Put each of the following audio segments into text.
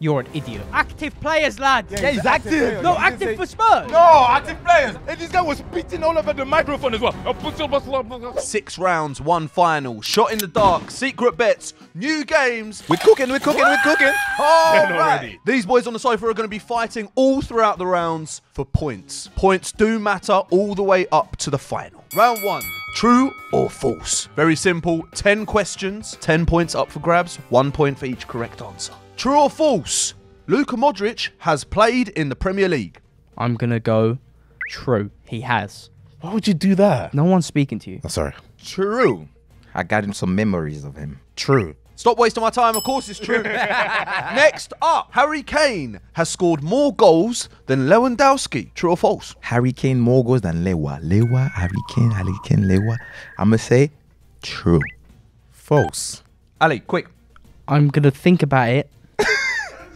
You're an idiot. Active players, lad. Yeah, he's active. No, active for Spurs. No, active players. And this guy was beating all over the microphone as well. 6 rounds, 1 final. Shot in the dark. Secret bets. New games. We're cooking. We're cooking. We're cooking. All right. These boys on the sofa are going to be fighting all throughout the rounds for points. Points do matter all the way up to the final. Round 1. True or false? Very simple. 10 questions. 10 points up for grabs. 1 point for each correct answer. True or false? Luka Modric has played in the Premier League. I'm going to go true. He has. Why would you do that? No one's speaking to you. Oh, sorry. True. I got him some memories of him. True. Stop wasting my time. Of course it's true. Next up, Harry Kane has scored more goals than Lewandowski. True or false? Harry Kane more goals than Lewa. Lewa, Harry Kane, Lewa. I'm going to say true. False. Ali, quick. I'm going to think about it.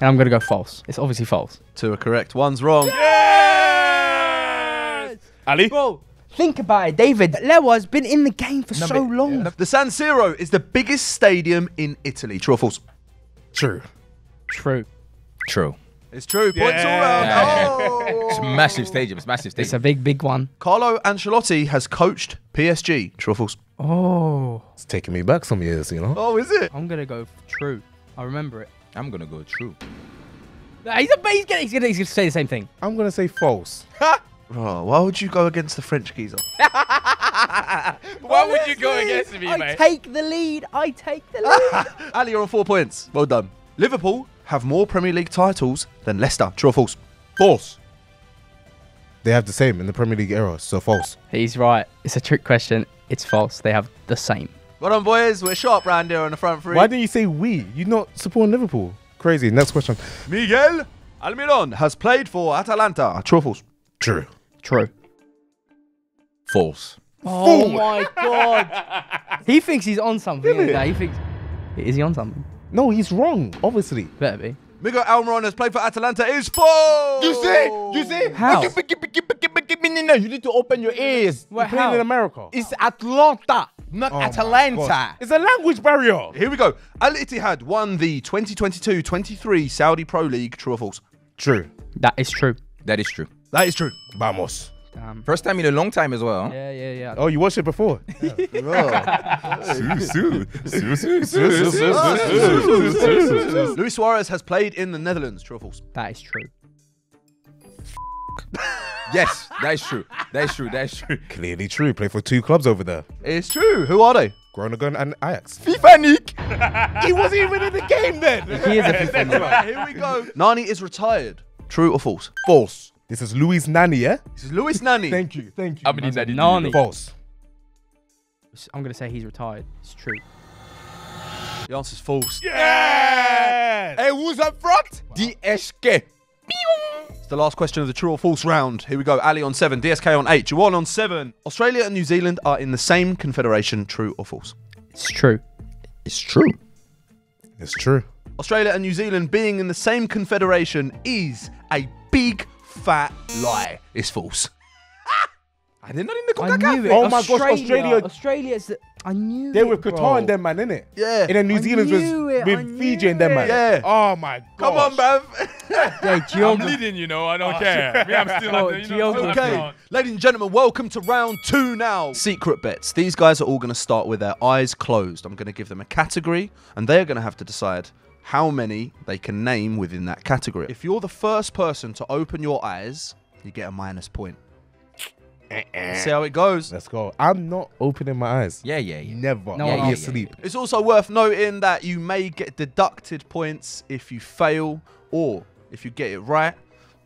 And I'm going to go false. It's obviously false. 2 are correct, 1's wrong. Yes! Ali? Bro, think about it, David. Lewa's been in the game for so long. Yeah. The San Siro is the biggest stadium in Italy. True or false? True. True. True. It's true. Yeah. Points all round. Yeah. Oh. It's a massive stadium. It's a massive stadium. It's a big, big one. Carlo Ancelotti has coached PSG. True or false? Oh. It's taking me back some years, you know. Oh, is it? I'm going to go true. I remember it. I'm going to go true. Nah, he's gonna say the same thing. I'm going to say false. Bro, why would you go against the French geezer? Why would you go against me, mate? I take the lead. I take the lead. Ali, you're on 4 points. Well done. Liverpool have more Premier League titles than Leicester. True or false? False. They have the same in the Premier League era, so false. He's right. It's a trick question. It's false. They have the same. Well done, boys. We're sharp round here on the front three. Why didn't you say we? You're not supporting Liverpool. Crazy. Next question. Miguel Almiron has played for Atalanta. True or false? True. True. False. Oh, my God. He thinks he's on something. He thinks... Is he on something? No, he's wrong, obviously. Better be. Miguel Almiron has played for Atalanta. Is false. You see? You see? How? You need to open your ears. You're playing in America. It's Atlanta. Not Atalanta. It's a language barrier. Here we go. Al Ittihad won the 2022-23 Saudi Pro League. True or false? True. That is true. That is true. That is true. Vamos. Damn. First time in a long time as well. Yeah, yeah, yeah. Oh, you watched it before? Luis Suarez has played in the Netherlands. True or false? That is true. Yes, that is true. That is true. That is true. Clearly true. Play for 2 clubs over there. It's true. Who are they? Groningen and Ajax. FIFA Nick. He wasn't even in the game then. He is a FIFA Nick. Here we go. Nani is retired. True or false? False. This is Luis Nani, yeah? This is Luis Nani. Thank you. Thank you. I mean, Nani. False. I'm going to say he's retired. It's true. The answer's false. Yeah! Hey, who's up front? Wow. DSK. It's the last question of the true or false round. Here we go. Ali on 7, DSK on 8, Juwan on 7. Australia and New Zealand are in the same confederation. True or false? It's true. It's true. It's true. Australia and New Zealand being in the same confederation is a big, fat lie. It's false. And they're not in the CONCACAF. Oh my gosh, Australia. Australia's the... I knew they were with Qatar and them, man, innit? Yeah. And then New Zealand was with Fiji and them, man. Yeah. Oh, my God. Come on, bruv. Yeah, I'm leading, you know. I don't care. Yeah, I'm still like, you know, okay. Ladies and gentlemen, welcome to round 2 now. Secret bets. These guys are all going to start with their eyes closed. I'm going to give them a category, and they're going to have to decide how many they can name within that category. If you're the first person to open your eyes, you get a -point. See how it goes. Let's go. I'm not opening my eyes. Yeah, yeah, yeah. Never. No, I'll be asleep. Yeah, yeah. It's also worth noting that you may get deducted points if you fail, or if you get it right,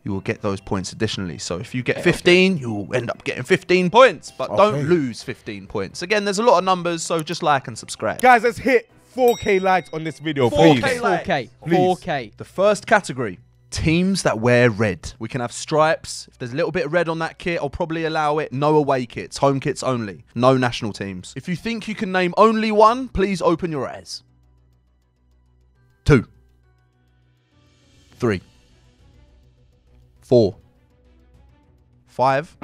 you will get those points additionally. So if you get 15, you will end up getting 15 points, but don't lose 15 points. Again, there's a lot of numbers, so just like and subscribe. Guys, let's hit 4K likes on this video, please. 4K. 4K. The first category. Teams that wear red. We can have stripes. If there's a little bit of red on that kit, I'll probably allow it. No away kits. Home kits only. No national teams. If you think you can name only one, please open your eyes. 2, 3, 4, 5,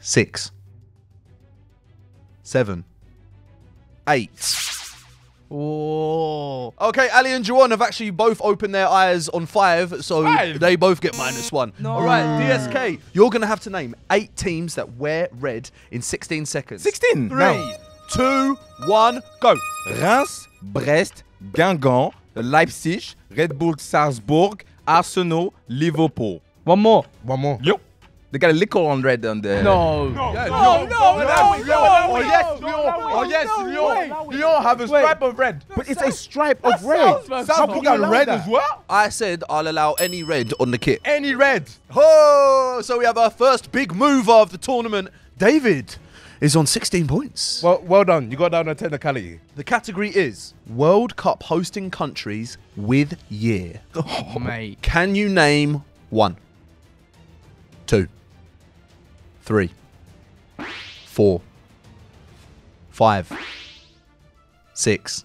6, 7, 8. Whoa. Okay, Ali and Juwan have actually both opened their eyes on 5, so they both get -1. No. All right, DSK, you're going to have to name 8 teams that wear red in 16 seconds. 16? 3, 2, 1, go. Reims, Brest, Guingamp, Leipzig, Red Bull Salzburg, Arsenal, Liverpool. One more. One more. Yep. They got a liquor on red on there. No. No. Yeah, no. Yes, Lyon. Oh, yes, Lyon. Lyon have a stripe of red. But it's a stripe of red. Sample got red as well? I said I'll allow any red on the kit. Any red. Oh, so we have our first big mover of the tournament. David is on 16 points. Well done. You got down a technicality. The category is World Cup hosting countries with year. Oh, mate. Can you name 1, 2, 3, 4, 5, 6.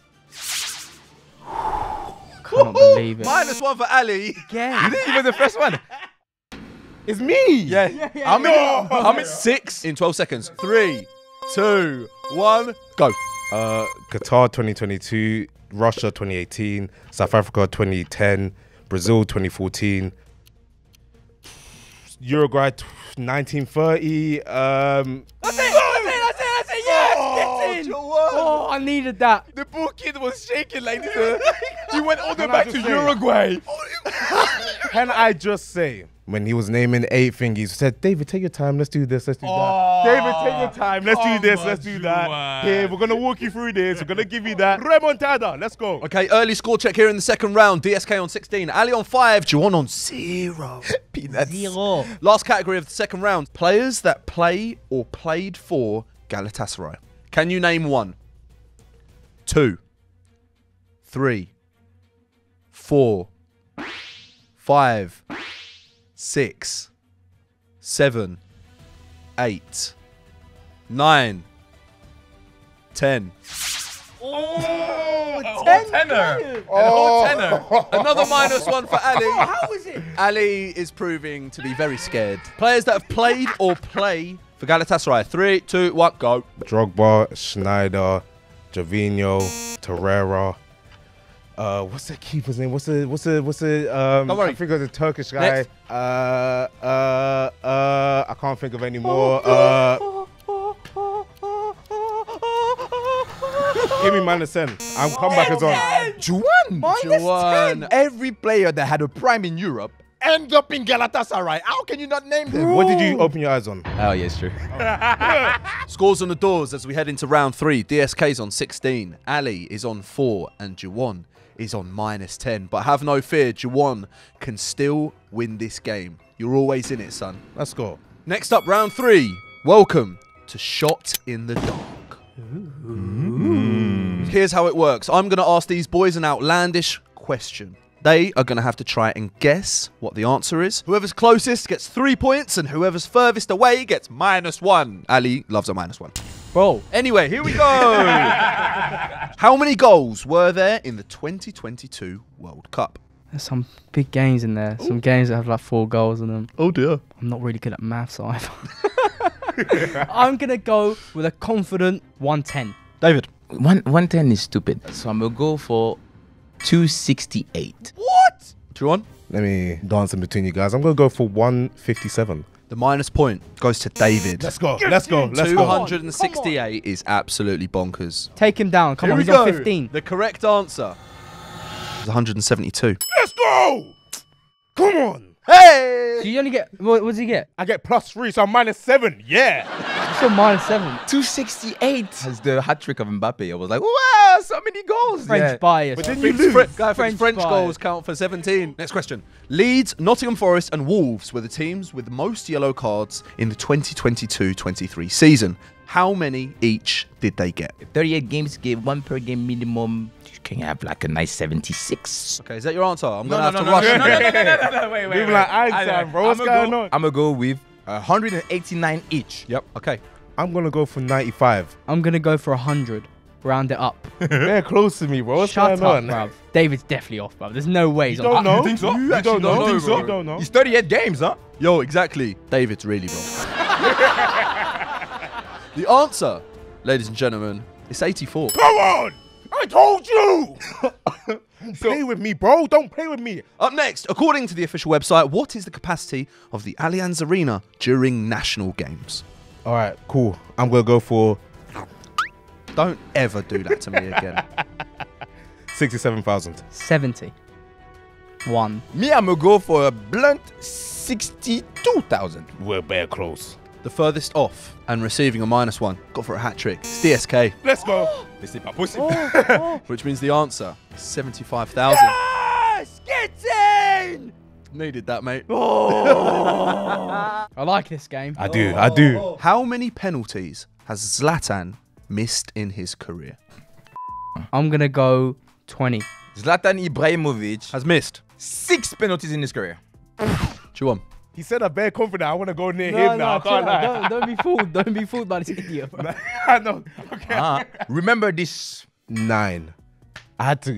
I can't believe it. -1 for Ali. Yeah. You didn't even the first one. It's me. Yeah. I'm at 6 in 12 seconds. 3, 2, 1, go. Qatar 2022, Russia 2018, South Africa 2010, Brazil 2014. Uruguay 1930. That's it! That's it! Yes! Get in! Oh, I needed that. The poor kid was shaking like this. You went all the way back to Uruguay. Can I just say, when he was naming 8 things, he said, David, take your time. Let's do this. Let's do that. David, take your time. Let's do this. Let's do that. Here, we're going to walk you through this. We're going to give you that. Remontada. Let's go. Okay, early score check here in the second round. DSK on 16. Ali on 5. Juwan on 0. Peanuts. 0. Last category of the second round. Players that play or played for Galatasaray. Can you name 1, 2, 3, 4, 5, 6, 7, 8, 9, 10. Oh, a whole tenner. Oh. A whole tenner. Another -1 for Ali. How is it? Ali is proving to be very scared. Players that have played or play for Galatasaray. 3, 2, 1, go. Drogba, Schneider, Jovino, Torreira. What's that keeper's name? What's the Don't worry. I think it was a Turkish guy. Next. I can't think of any more. Give me -10. I'm comebacks on. Juwan. -10. Every player that had a prime in Europe end up in Galatasaray. How can you not name them? What did you open your eyes on? Oh, yeah, it's true. Oh. Scores on the doors as we head into round 3. DSK's on 16. Ali is on 4. And Juwan is on -10. But have no fear, Juwan can still win this game. You're always in it, son. Let's go. Next up, round 3. Welcome to Shot in the Dark. Ooh. Here's how it works. I'm going to ask these boys an outlandish question. They are going to have to try and guess what the answer is. Whoever's closest gets 3 points, and whoever's furthest away gets -1. Ali loves a -1. Bro. Anyway, here we go. How many goals were there in the 2022 World Cup? There's some big games in there. Ooh. Some games that have like 4 goals in them. Oh, dear. I'm not really good at maths either. I'm going to go with a confident 110. David. 110 is stupid. So I'm going to go for 268. What? 2-1. Let me dance in between you guys. I'm going to go for 157. The -point goes to David. Let's go. Let's go. Let's go. 268 is absolutely bonkers. Take him down. Come on. He's on 15. The correct answer is 172. Let's go. Come on. Hey. So you only get, what does he get? I get +3, so I'm -7. Yeah. -7. 268 has the hat trick of Mbappe. I was like, wow, so many goals. French bias. But didn't you lose? French goals count for 17. Next question. Leeds, Nottingham Forest and Wolves were the teams with most yellow cards in the 2022-23 season. How many each did they get? 38 games gave 1 per game minimum. You can have like a nice 76. Okay, is that your answer? I'm going to have to rush. No, wait. People like, what's going on? I'm going to go with 189 each. Yep. Okay. I'm going to go for 95. I'm going to go for 100. Round it up. They're close to me, bro. What's going on? Bruv. David's definitely off, bro. There's no way. You don't know? You think so? You don't know? You don't know? He's 38 games, huh? Yo, exactly. David's really wrong. The answer, ladies and gentlemen, is 84. Come on! I told you! Play with me, bro. Don't play with me. Up next, according to the official website, what is the capacity of the Allianz Arena during national games? All right, cool. I'm going to go for... Don't ever do that to me again. 67,000. 71. Me, I'm going to go for a blunt 62,000. We're bare close. The furthest off and receiving a -1 got for a hat trick. It's DSK. Let's go. This is not possible. Which means the answer is 75,000. Yes! Get in! Needed that, mate. Oh. I like this game. I do. I do. How many penalties has Zlatan missed in his career? I'm going to go 20. Zlatan Ibrahimovic has missed 6 penalties in his career. Chuan. He said, I'm very confident. I want to go near him now. I can't lie. Don't be fooled. Don't be fooled by this idiot, bro. I know. Okay. Remember this. 9. I had to.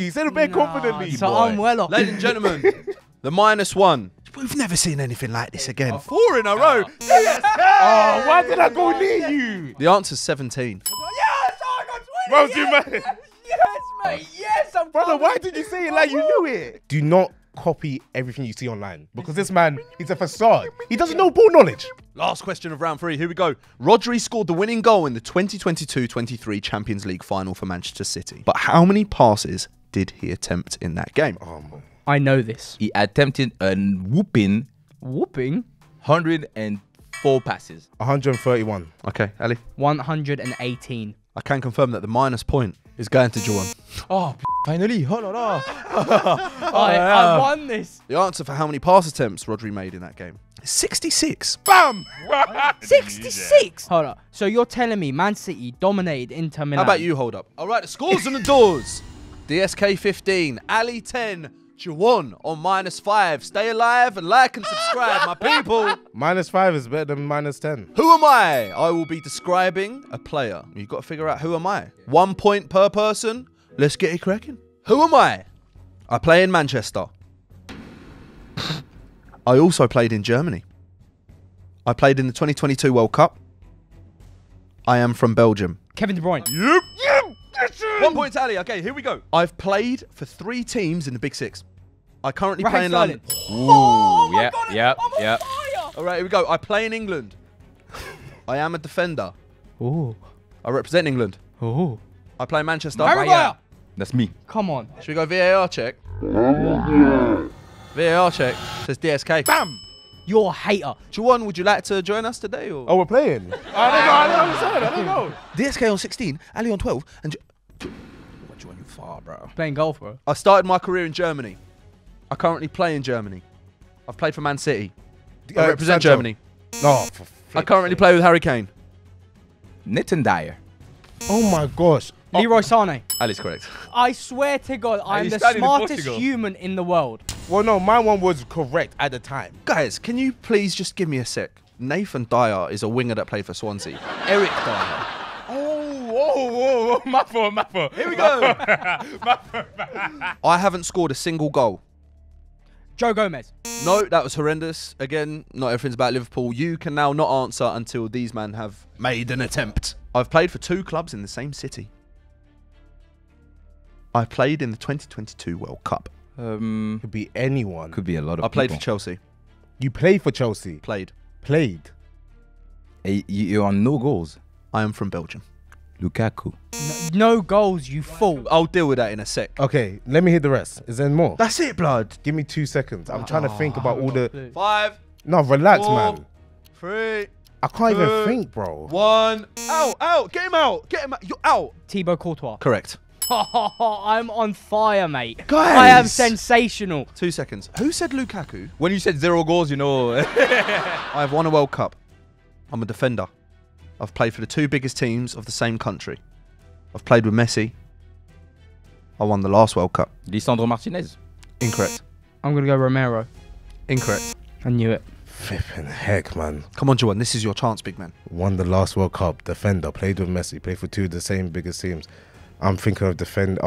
He said it very confidently. So boy. I'm well off. Ladies and gentlemen, the -1. We've never seen anything like this again. Oh, 4 in a row. Yes. Oh, why did I go near you? The answer's 17. Yes, I got 20. Well, yes, yes, mate. Yes, I'm brother, why did you say it like you knew it? Do not copy everything you see online, because this man is a facade. He doesn't know ball knowledge. Last question of round 3. Here we go. Rodri scored the winning goal in the 2022-23 Champions League final for Manchester City. But how many passes did he attempt in that game? I know this. He attempted a whooping... 104 passes. 131. Okay, Ali. 118. I can confirm that the -point is going to Juan. Oh, finally. Oh, no, no. I won this. The answer for how many pass attempts Rodri made in that game is 66. Bam! 66? Hold up. So you're telling me Man City dominated Inter Milan? How about you hold up? All right, the scores and the doors. DSK 15, Ali 10, Juan on -5. Stay alive and like and subscribe, my people. -5 is better than -10. Who am I? I will be describing a player. You've got to figure out who am I. 1 point per person. Let's get it cracking. Who am I? I play in Manchester. I also played in Germany. I played in the 2022 World Cup. I am from Belgium. Kevin De Bruyne. Yep. Yep. 1 point to Ali. Okay, here we go. I've played for 3 teams in the Big 6. I currently play in London. Oh, my God. I'm on fire. All right, here we go. I play in England. I am a defender. Ooh. I represent England. Ooh. I play in Manchester. Maguire. That's me. Come on. Should we go VAR check? VAR check. Says DSK. Bam. You're a hater. Juwan, would you like to join us today? Or? Oh, we're playing. I don't know. DSK on 16, Ali on 12, and... What, Juwan, you far, bro. Playing golf, bro. I started my career in Germany. I currently play in Germany. I've played for Man City. I represent Sancho. Germany. Oh, for I currently play with Harry Kane. Nathan Dyer. Oh, my gosh. Leroy Sané. Ali's correct. I swear to God, I'm the smartest human in the world. Well, no, my one was correct at the time. Guys, can you please just give me a sec? Nathan Dyer is a winger that played for Swansea. Eric Dyer. Oh, whoa, whoa, whoa. My fault. Here we go. I haven't scored a single goal. Joe Gomez. No, that was horrendous. Again, not everything's about Liverpool. You can now not answer until these men have made an attempt. I've played for 2 clubs in the same city. I played in the 2022 World Cup. Could be anyone. Could be a lot of people. I played for Chelsea. You played for Chelsea? Played. You're on no goals. I am from Belgium. Lukaku. No goals, you fool. I'll deal with that in a sec. Okay, let me hear the rest. Is there more? That's it, blood. Give me 2 seconds. I'm trying to think about all the... 5. No, relax, 4, man. 3. I can't 2, even think, bro. 1. Out. Get him out. You're out. Thibaut Courtois. Correct. I'm on fire, mate. Guys. I am sensational. 2 seconds. Who said Lukaku? When you said 0 goals, you know. I've won a World Cup. I'm a defender. I've played for the 2 biggest teams of the same country. I've played with Messi. I won the last World Cup. Lisandro Martinez. Incorrect. I'm going to go Romero. Incorrect. I knew it. Flippin' heck, man. Come on, Juwan. This is your chance, big man. Won the last World Cup. Defender. Played with Messi. Played for 2 of the same biggest teams. I'm thinking of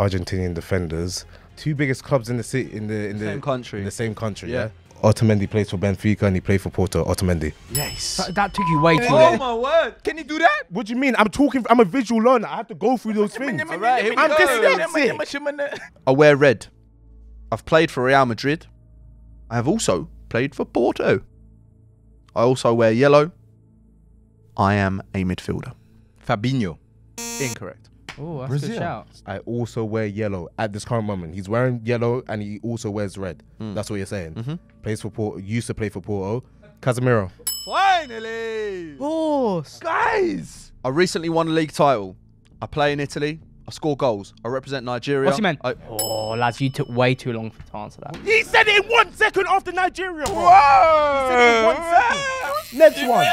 Argentinian defenders. 2 biggest clubs in the same country. Yeah. Otamendi plays for Benfica and he played for Porto. Otamendi. Yes. That took you way too long. Oh my word! Can you do that? What do you mean? I'm talking. I'm a visual learner. I have to go through those things. All right, here we go. I'm dyslexic. I wear red. I've played for Real Madrid. I have also played for Porto. I also wear yellow. I am a midfielder. Fabinho. Incorrect. Oh, that's Brazil. A good shout. I also wear yellow at this current moment. He's wearing yellow and he also wears red. Mm. That's what you're saying. Mm-hmm. Plays for Porto. Used to play for Porto. Casemiro. Finally! Oh, guys! I recently won a league title. I play in Italy. I score goals. I represent Nigeria. What's he meant? Oh, lads, you took way too long to answer that. He said it 1 second after Nigeria. Bro. Whoa! He said it 1 second. Next one.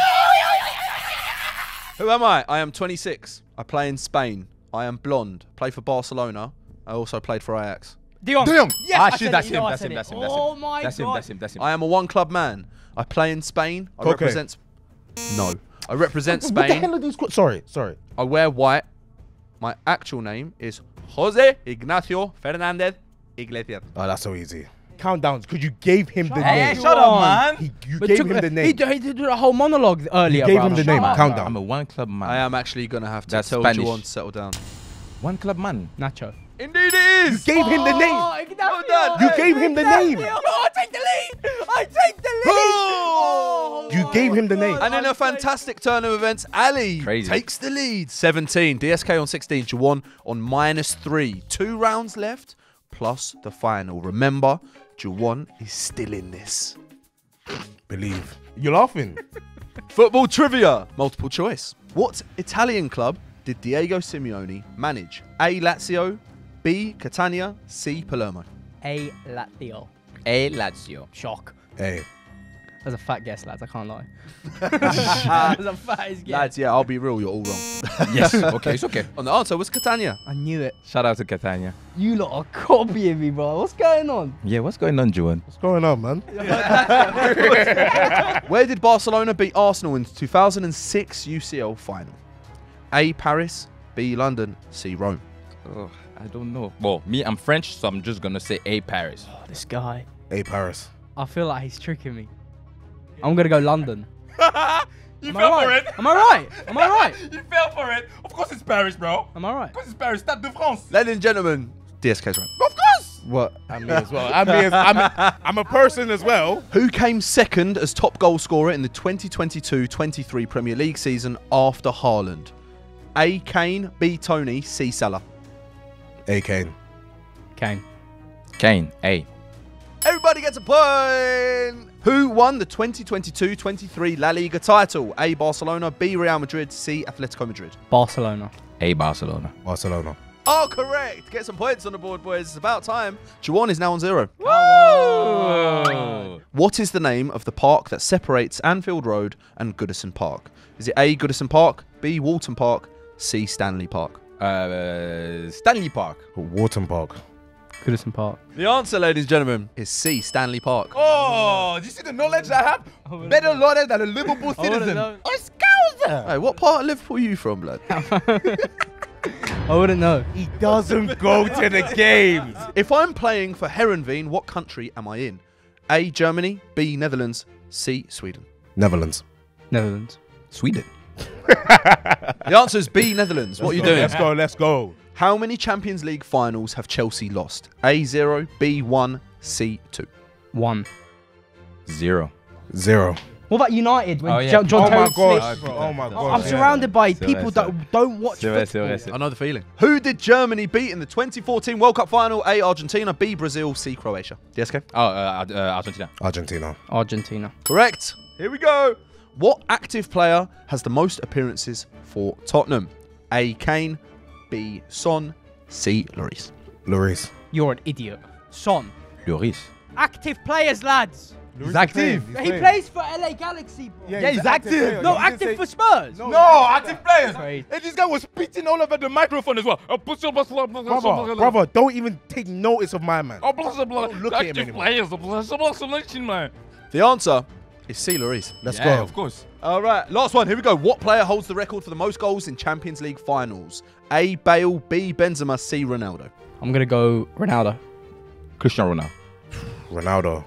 Who am I? I am 26. I play in Spain. I am blonde. Play for Barcelona. I also played for Ajax. De Jong. Yes, that's him. Oh my God. That's him. I am a one-club man. I play in Spain. I represent. No, I represent Spain. What the hell are these? Sorry. I wear white. My actual name is Jose Ignacio Fernandez Iglesias. Oh, that's so easy. Countdowns, because you gave him the name. Shut up, man. You gave him the name. He did a whole monologue earlier. You gave him the name. Countdown. I'm a one-club man. I am actually going to have to tell Juan to settle down. One-club man. Nacho. Indeed it is. You gave him the name. You gave him the name. No, I take the lead. Oh, you gave him the name. And in a fantastic turn of events, Ali takes the lead. 17. DSK on 16. Juwan on -3. 2 rounds left, plus the final. Remember, Juwan is still in this. Believe. You're laughing. Football trivia. Multiple choice. What Italian club did Diego Simeone manage? A. Lazio. B. Catania. C. Palermo. A. Lazio. A. Lazio. Shock. A. That's a fat guess, lads. I can't lie. That's a fat guess. Lads, yeah, I'll be real. You're all wrong. Yes. Okay, it's okay. And the answer was Catania. I knew it. Shout out to Catania. You lot are copying me, bro. What's going on? Yeah, what's going on, Juwan? What's going on, man? Where did Barcelona beat Arsenal in the 2006 UCL final? A. Paris, B. London, C. Rome. Oh, I don't know. Well, me, I'm French, so I'm just going to say A. Paris. Oh, this guy. A. Paris. I feel like he's tricking me. I'm going to go London. You fell for it. Am I right? Am I right? You fell for it. Of course it's Paris, bro. Am I right? Of course it's Paris. Stade de France. Ladies and gentlemen, DSK's right. Of course. Well, I mean as well. I'm a person as well. Who came second as top goal scorer in the 2022-23 Premier League season after Haaland? A. Kane, B. Tony, C. Salah. A. Kane. Kane. Kane, A. Everybody gets a point! Who won the 2022-23 La Liga title? A. Barcelona, B. Real Madrid, C. Atletico Madrid. Barcelona. A. Barcelona. Barcelona. Oh, correct! Get some points on the board, boys. It's about time. Juwan is now on 0. Woo! Oh. What is the name of the park that separates Anfield Road and Goodison Park? Is it A. Goodison Park, B. Walton Park, C. Stanley Park? Stanley Park. Walton Park. Goodison Park. The answer, ladies and gentlemen, is C. Stanley Park. Oh, do you see the knowledge I have? Better knowledge than a Liverpool citizen. Oh, Scouser! Hey, what part of Liverpool are you from, blood? I wouldn't know. He doesn't go to the games. If I'm playing for Heerenveen, what country am I in? A. Germany, B. Netherlands, C. Sweden. Netherlands. Netherlands. Sweden. The answer is B. Netherlands. What are you doing? Let's go, let's go. How many Champions League finals have Chelsea lost? A. 0, B. 1, C. 2. 1. 0. 0. What about United? When John Terry Smith. Oh my God. I'm surrounded by people that don't watch football. I know the feeling. Who did Germany beat in the 2014 World Cup final? A. Argentina, B. Brazil, C. Croatia. DSK? Oh, Argentina. Argentina. Argentina. Correct. Here we go. What active player has the most appearances for Tottenham? A. Kane, B. Son, C. Lloris. Lloris. You're an idiot. Son. Lloris. Active players, lads. He's active. He plays for LA Galaxy, bro. Yeah, he's active. No, active for Spurs. No, active players. And this guy was spitting all over the microphone as well. Brother, don't even take notice of my man. Look at him anymore. The answer is C. Lloris. Let's go. Of course. All right, last one. Here we go. What player holds the record for the most goals in Champions League finals? A. Bale, B. Benzema, C. Ronaldo. I'm going to go Ronaldo. Cristiano Ronaldo. Ronaldo.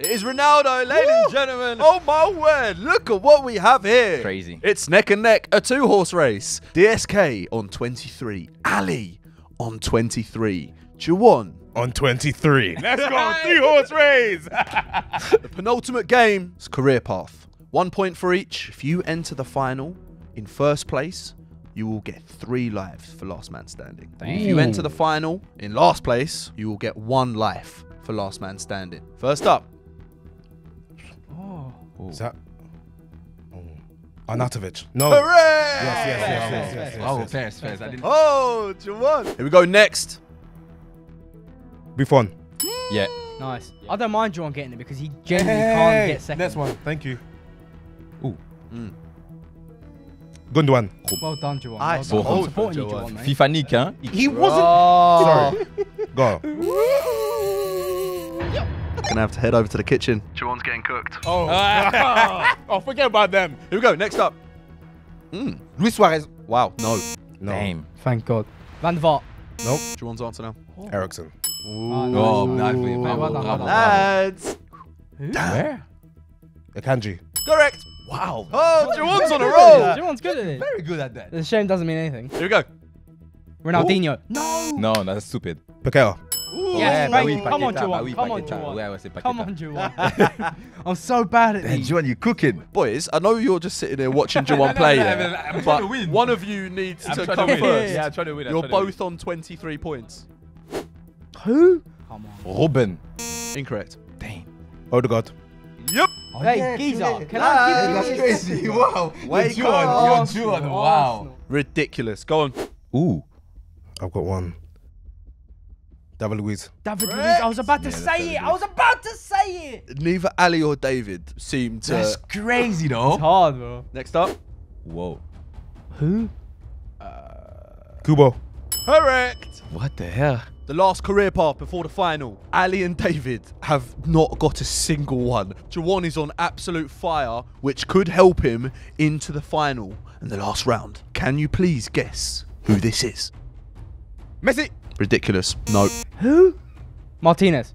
It is Ronaldo, ladies and gentlemen. Oh my word, look at what we have here. Crazy. It's neck and neck, a two-horse race. DSK on 23. Ali on 23. Juwan on 23. Let's go, three-horse race. The penultimate game is career path. 1 point for each. If you enter the final in first place, you will get 3 lives for last man standing. Dang. If you enter the final in last place, you will get 1 life for last man standing. First up. Is that? Arnautovic. No. Hooray! Yes. Oh, yes. Fair. Oh, Juwan. Here we go, next. Buffon. Yeah. Nice. Yeah. I don't mind Juwan getting it because he genuinely can't get second. Next one. Thank you. Ooh. Mm. Gundogan. Well done, Juwan. Well done. I'm supporting you, Juwan, mate. FIFA Nick, huh? He wasn't. Sorry. Go. Gonna have to head over to the kitchen. Juwan's getting cooked. Oh. Forget about them. Here we go. Next up. Luis Suarez. Wow. No. Damn. Thank God. Van der Vaart. Nope. Juwan's answer now. Ericsson. Oh, nicely. Lads. Where? Akanji. Correct. Wow. Oh, Juwan's on a roll. Juwan's good at it. Very good at that. The shame doesn't mean anything. Here we go. Ronaldinho. No, that's stupid. Paqueta. Yes, mate. Come on, Juwan. Come on, Juwan. I'm so bad at these. Juwan, you're cooking. Boys, I know you're just sitting there watching Juwan play. But one of you needs to come first. Yeah, I'm trying to win. You're both on 23 points. Who? Come on. Robin. Incorrect. Dang. Odegaard. Yep. Hey, Giza. Can I give you this? That's crazy. Wow. Wait, Juwan. You're Juwan. Wow. Ridiculous. Go on. Ooh. I've got one. David Luiz. I was about to say it. I was about to say it. Neither Ali or David seemed to. That's crazy, though. It's hard, bro. Next up. Whoa. Who? Kubo. Correct. What the hell? The last career path before the final. Ali and David have not got a single one. Juwan is on absolute fire, which could help him into the final and the last round. Can you please guess who this is? Messi. Ridiculous. No. Who? Martinez.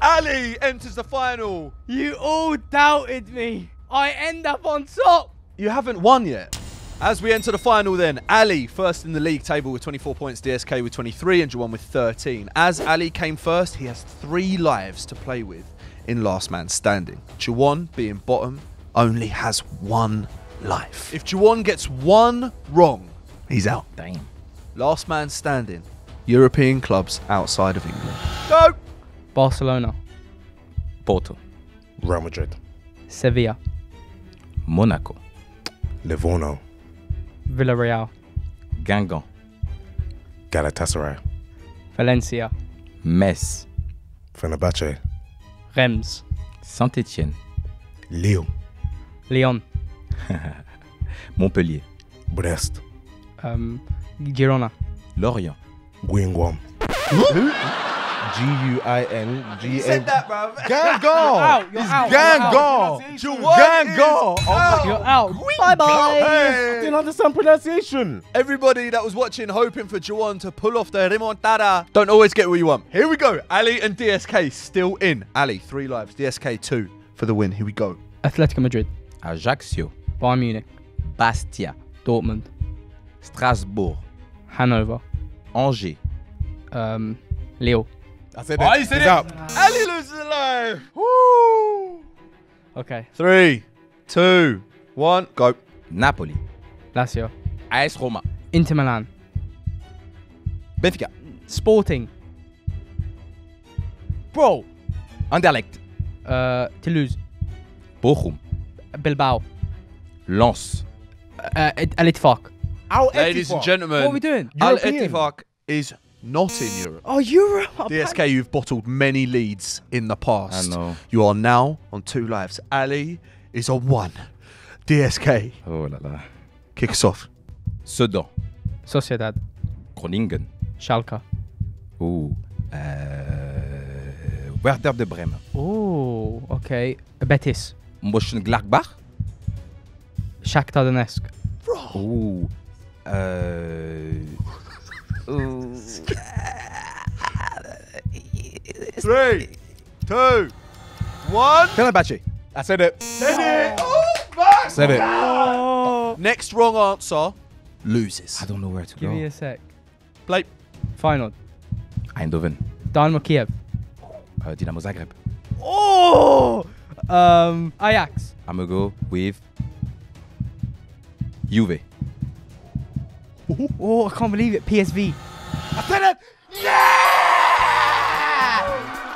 Ali enters the final. You all doubted me. I end up on top. You haven't won yet. As we enter the final then, Ali first in the league table with 24 points, DSK with 23 and Juwan with 13. As Ali came first, he has 3 lives to play with in last man standing. Juwan, being bottom, only has 1 life. If Juwan gets 1 wrong, he's out. Damn. Last man standing. European clubs outside of England. Go! Barcelona. Porto. Real Madrid. Sevilla. Monaco. Livorno. Villarreal. Guingamp. Galatasaray. Valencia. Metz. Fenerbahce. Reims. Saint-Etienne. Lyon. Montpellier. Brest. Girona. Lorient. Guingamp. G-U-I-N-G-A. You said that, bruv. Guingamp. It's Guingamp. Guingamp. You're out. Bye-bye. Hey. I didn't understand pronunciation. Everybody that was watching hoping for Juwan to pull off the remontada. Don't always get what you want. Here we go. Ali and DSK still in. Ali, 3 lives. DSK, 2 for the win. Here we go. Atletico Madrid. Ajaccio. Bayern Munich. Bastia. Dortmund. Strasbourg. Hanover. Angers. Lille. I said it. Oh, you said it. Ali loses a life. Woo. Okay. 3, 2, 1, go. Napoli. Lazio. AS Roma. Inter Milan. Benfica. Sporting. Bro. Anderlecht. Toulouse. Bochum. Bilbao. Lens. Al Ettifaq. Ladies and gentlemen, what are we doing? Al Ettifaq is not in Europe. Oh, Europe! DSK, you've bottled many leads in the past. I know. You are now on 2 lives. Ali is on 1. DSK. Oh la la. Kick us off. Sedan. Sociedad. Groningen. Schalke. Ooh. Werder de Bremen. Oh, okay. Betis. Mönchengladbach. Shakhtar Donetsk. Bro. 3, 2, 1. Fenerbahce. I said it. Said it. Oh, fuck. Said it. Oh. Next wrong answer loses. I don't know where to go. Give me a sec. Play. Final. Eindhoven. Dynamo Kiev. Dinamo Zagreb. Oh! Ajax. I'm going to go with Juve. Oh, I can't believe it. PSV. I said it! Yeah!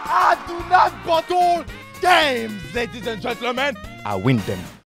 I do not bottle games, ladies and gentlemen. I win them.